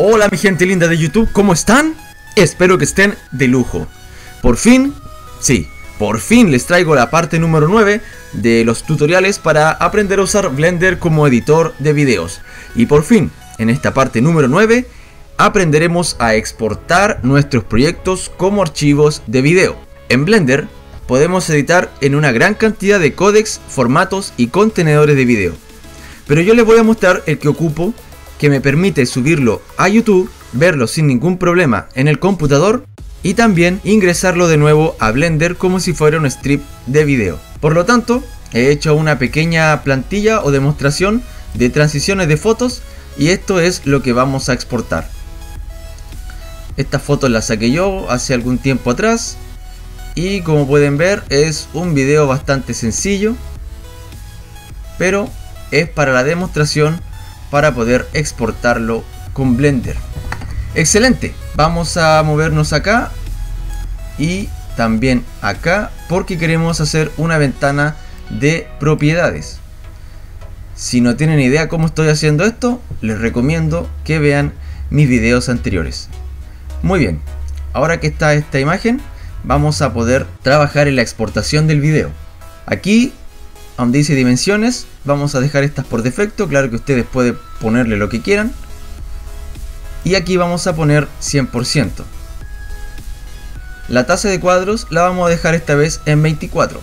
Hola mi gente linda de YouTube, ¿cómo están? Espero que estén de lujo. Por fin, sí, por fin les traigo la parte número 9 de los tutoriales para aprender a usar Blender como editor de videos. Y por fin, en esta parte número 9, aprenderemos a exportar nuestros proyectos como archivos de video. En Blender podemos editar en una gran cantidad de códecs, formatos y contenedores de video. Pero yo les voy a mostrar el que ocupo, que me permite subirlo a YouTube, verlo sin ningún problema en el computador y también ingresarlo de nuevo a Blender como si fuera un strip de video. Por lo tanto, he hecho una pequeña plantilla o demostración de transiciones de fotos y esto es lo que vamos a exportar. Estas fotos las saqué yo hace algún tiempo atrás y como pueden ver es un video bastante sencillo, pero es para la demostración para poder exportarlo con Blender. Excelente, vamos a movernos acá y también acá porque queremos hacer una ventana de propiedades. Si no tienen idea cómo estoy haciendo esto, les recomiendo que vean mis videos anteriores. Muy bien, ahora que está esta imagen vamos a poder trabajar en la exportación del video. Aquí donde dice dimensiones, vamos a dejar estas por defecto, claro que ustedes pueden ponerle lo que quieran. Y aquí vamos a poner 100%. La tasa de cuadros la vamos a dejar esta vez en 24,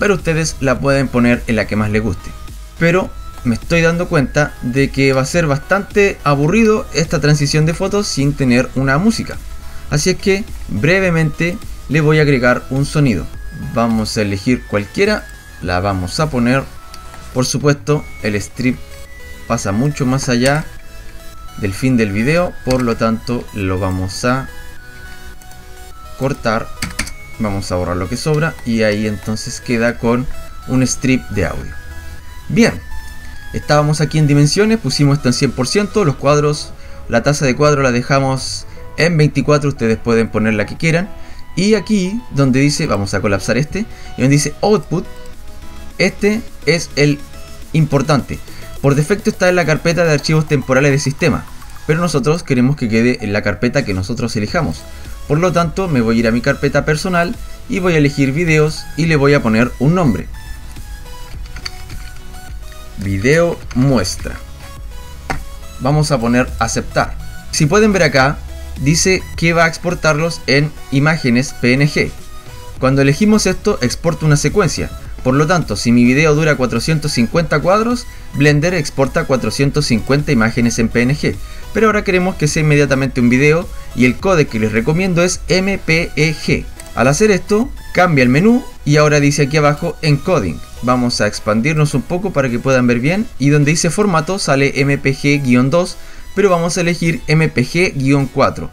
pero ustedes la pueden poner en la que más les guste. Pero me estoy dando cuenta de que va a ser bastante aburrido esta transición de fotos sin tener una música. Así es que brevemente le voy a agregar un sonido. Vamos a elegir cualquiera. La vamos a poner, por supuesto el strip pasa mucho más allá del fin del video, por lo tanto lo vamos a cortar, vamos a borrar lo que sobra y ahí entonces queda con un strip de audio. Bien, estábamos aquí en dimensiones, pusimos esto en 100%, los cuadros, la tasa de cuadro la dejamos en 24, ustedes pueden poner la que quieran. Y aquí donde dice, vamos a colapsar este, y donde dice output, este es el importante. Por defecto está en la carpeta de archivos temporales de sistema, pero nosotros queremos que quede en la carpeta que nosotros elijamos. Por lo tanto me voy a ir a mi carpeta personal y voy a elegir videos y le voy a poner un nombre. Video muestra. Vamos a poner aceptar. Si pueden ver acá, dice que va a exportarlos en imágenes PNG. Cuando elegimos esto, exporta una secuencia. Por lo tanto, si mi video dura 450 cuadros, Blender exporta 450 imágenes en PNG. Pero ahora queremos que sea inmediatamente un video y el códec que les recomiendo es MPEG. Al hacer esto, cambia el menú y ahora dice aquí abajo encoding. Vamos a expandirnos un poco para que puedan ver bien y donde dice formato sale MPG-2, pero vamos a elegir MPG-4.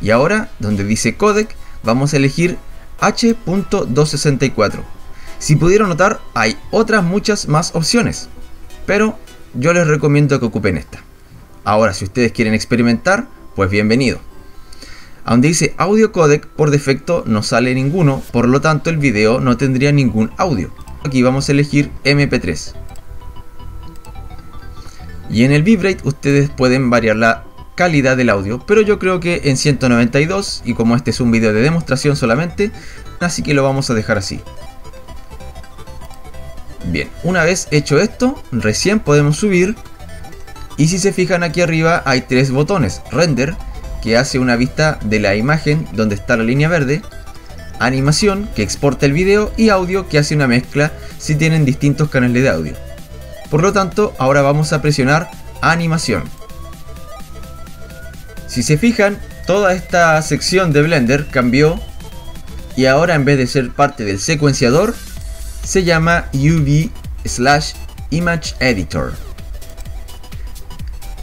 Y ahora, donde dice códec, vamos a elegir H.264. Si pudieron notar, hay otras muchas más opciones, pero yo les recomiendo que ocupen esta. Ahora, si ustedes quieren experimentar, pues bienvenido. A donde dice audio codec, por defecto no sale ninguno, por lo tanto el video no tendría ningún audio. Aquí vamos a elegir mp3. Y en el bitrate ustedes pueden variar la calidad del audio, pero yo creo que en 192, y como este es un video de demostración solamente, así que lo vamos a dejar así. Bien, una vez hecho esto, recién podemos subir. Y si se fijan aquí arriba hay tres botones. Render, que hace una vista de la imagen donde está la línea verde. Animación, que exporta el video. Y audio, que hace una mezcla si tienen distintos canales de audio. Por lo tanto, ahora vamos a presionar animación. Si se fijan, toda esta sección de Blender cambió. Y ahora en vez de ser parte del secuenciador, se llama UV/Image Editor.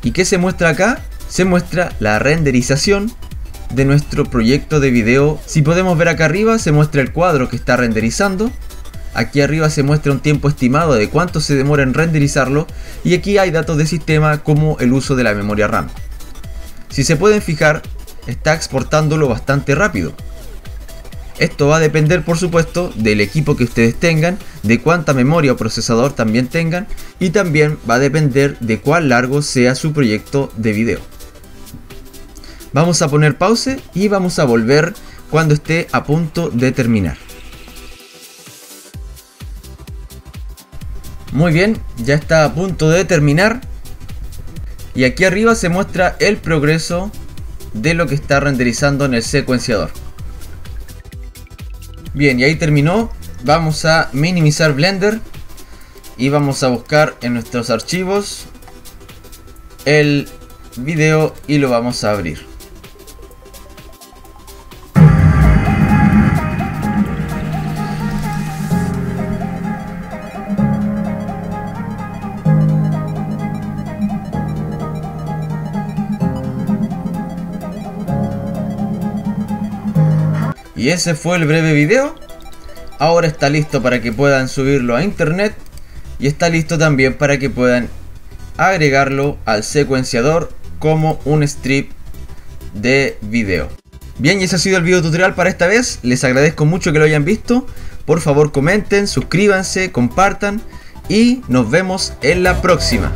¿Y qué se muestra acá? Se muestra la renderización de nuestro proyecto de video. Si podemos ver acá arriba, se muestra el cuadro que está renderizando. Aquí arriba se muestra un tiempo estimado de cuánto se demora en renderizarlo. Y aquí hay datos de sistema como el uso de la memoria RAM. Si se pueden fijar, está exportándolo bastante rápido. Esto va a depender, por supuesto, del equipo que ustedes tengan, de cuánta memoria o procesador también tengan y también va a depender de cuán largo sea su proyecto de video. Vamos a poner pause y vamos a volver cuando esté a punto de terminar. Muy bien, ya está a punto de terminar. Y aquí arriba se muestra el progreso de lo que está renderizando en el secuenciador. Bien, y ahí terminó. Vamos a minimizar Blender y vamos a buscar en nuestros archivos el video y lo vamos a abrir. Y ese fue el breve video. Ahora está listo para que puedan subirlo a internet y está listo también para que puedan agregarlo al secuenciador como un strip de video. Bien, y ese ha sido el video tutorial para esta vez. Les agradezco mucho que lo hayan visto. Por favor comenten, suscríbanse, compartan y nos vemos en la próxima.